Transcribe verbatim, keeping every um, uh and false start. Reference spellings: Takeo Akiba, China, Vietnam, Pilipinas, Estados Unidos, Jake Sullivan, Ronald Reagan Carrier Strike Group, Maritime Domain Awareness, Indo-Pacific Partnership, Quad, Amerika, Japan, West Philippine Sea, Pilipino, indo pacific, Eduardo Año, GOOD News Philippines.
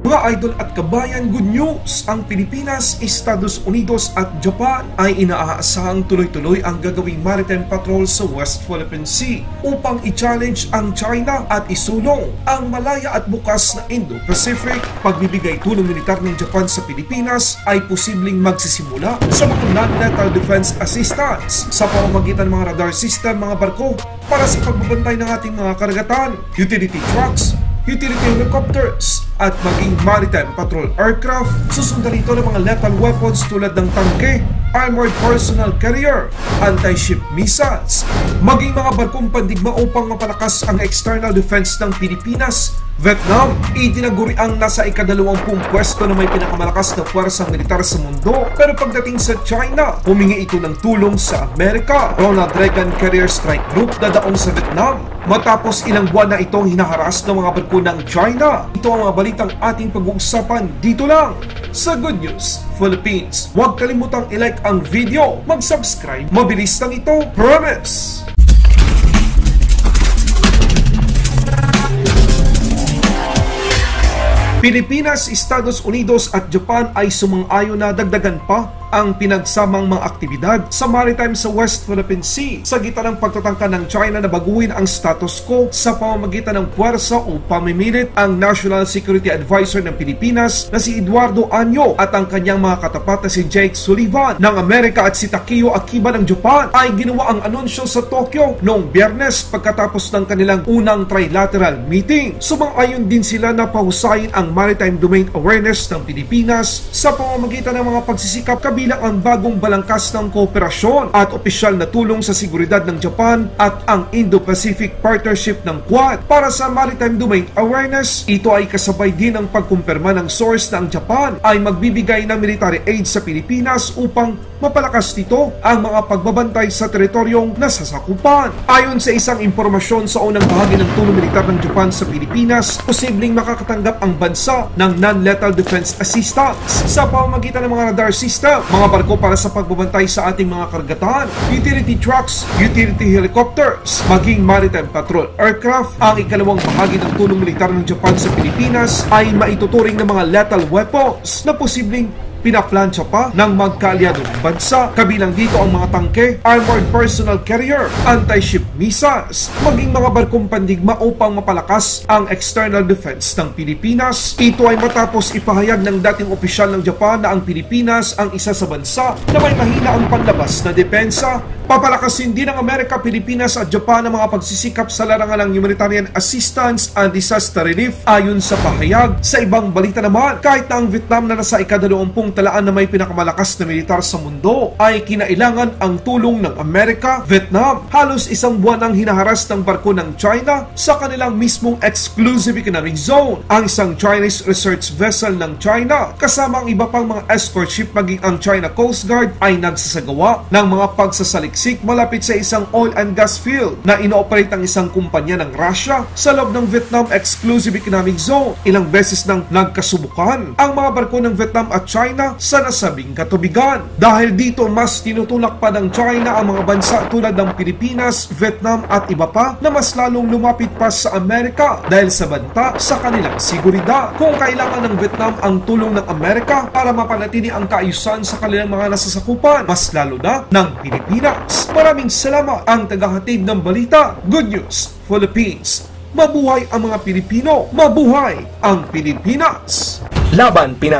Mga idol at kabayan, good news! Ang Pilipinas, Estados Unidos at Japan ay inaasahang tuloy-tuloy ang gagawing maritime patrol sa West Philippine Sea upang i-challenge ang China at isulong ang malaya at bukas na Indo-Pacific. Pagbibigay tulong militar ng Japan sa Pilipinas ay posibleng magsisimula sa mga non-lethal defense assistance sa pamamagitan ng mga radar system, mga barko para sa pagbabantay ng ating mga karagatan, utility trucks, utility helicopters at maging maritime patrol aircraft. Susundan ito ng mga lethal weapons tulad ng tanke, armored personnel carrier, anti-ship missiles, maging mga barkong pandigma upang mapalakas ang external defense ng Pilipinas. Vietnam, itinaguri ang nasa ikadalawampung pwesto na may pinakamalakas na puwersang militar sa mundo, pero pagdating sa China, humingi ito ng tulong sa Amerika. Ronald Reagan Carrier Strike Group dadaong sa Vietnam matapos ilang buwan na itong hinaharas ng mga barko ng China. Ito ang mga balitang ating pag-uusapan dito lang sa Good News Philippines. Huwag kalimutang ilike ang video, mag-subscribe, mabilis lang ito, promise! Pilipinas, Estados Unidos at Japan ay sumang-ayon na dagdagan pa ang pinagsamang mga aktibidad sa maritime sa West Philippine Sea sa gitna ng pagtatangka ng China na baguhin ang status quo sa pamamagitan ng puwersa o pamimilit. Ang National Security Advisor ng Pilipinas na si Eduardo Año at ang kanyang mga katapat na si Jake Sullivan ng Amerika at si Takeo Akiba ng Japan ay ginawa ang anunsyo sa Tokyo noong Biyernes pagkatapos ng kanilang unang trilateral meeting. Sumang-ayon din sila na pahusayin ang Maritime Domain Awareness ng Pilipinas sa pamamagitan ng mga pagsisikap kabilang ang bagong balangkas ng kooperasyon at opisyal na tulong sa seguridad ng Japan at ang Indo-Pacific Partnership ng Quad. Para sa Maritime Domain Awareness, ito ay kasabay din ang pagkumpirma ng source na ang Japan ay magbibigay ng military aid sa Pilipinas upang mapalakas nito ang mga pagbabantay sa teritoryong nasasakupan. Ayon sa isang impormasyon sa unang bahagi ng tulong militar ng Japan sa Pilipinas, posibleng makakatanggap ang bansa ng non-lethal defense assistance sa pamamagitan ng mga radar system, mga barko para sa pagbabantay sa ating mga karagatan, utility trucks, utility helicopters, maging maritime patrol aircraft. Ang ikalawang bahagi ng tulong militar ng Japan sa Pilipinas ay maituturing ng mga lethal weapons na posibleng pinaplansya pa ng magkaalyado ng bansa. Kabilang dito ang mga tanke, armored personnel carrier, anti-ship missiles, maging mga barkong pandigma upang mapalakas ang external defense ng Pilipinas. Ito ay matapos ipahayag ng dating opisyal ng Japan na ang Pilipinas ang isa sa bansa na may mahina ang panlabas na depensa. Papalakasin din ng Amerika, Pilipinas at Japan ang mga pagsisikap sa larangan ng humanitarian assistance and disaster relief. Ayon sa pahayag, sa ibang balita naman, kahit na ang Vietnam na nasa ikadalawampung talaan na may pinakamalakas na militar sa mundo ay kinailangan ang tulong ng Amerika. Vietnam, halos isang buwan ang hinaharas ng barko ng China sa kanilang mismong exclusive economic zone. Ang isang Chinese research vessel ng China kasama ang iba pang mga escort ship maging ang China Coast Guard ay nagsasagawa ng mga pagsasaliksik malapit sa isang oil and gas field na inooperate ng isang kumpanya ng Russia sa loob ng Vietnam exclusive economic zone. Ilang beses nang nagkasubukan ang mga barko ng Vietnam at China sa nasabing katubigan. Dahil dito, mas tinutulak pa ng China ang mga bansa tulad ng Pilipinas, Vietnam at iba pa na mas lalong lumapit pa sa Amerika dahil sa banta sa kanilang seguridad. Kung kailangan ng Vietnam ang tulong ng Amerika para mapanatili ang kaayusan sa kanilang mga nasasakupan, mas lalo na ng Pilipinas. Maraming salamat, ang tagahatid ng balita, Good News Philippines. Mabuhay ang mga Pilipino! Mabuhay ang Pilipinas! Laban Pinas!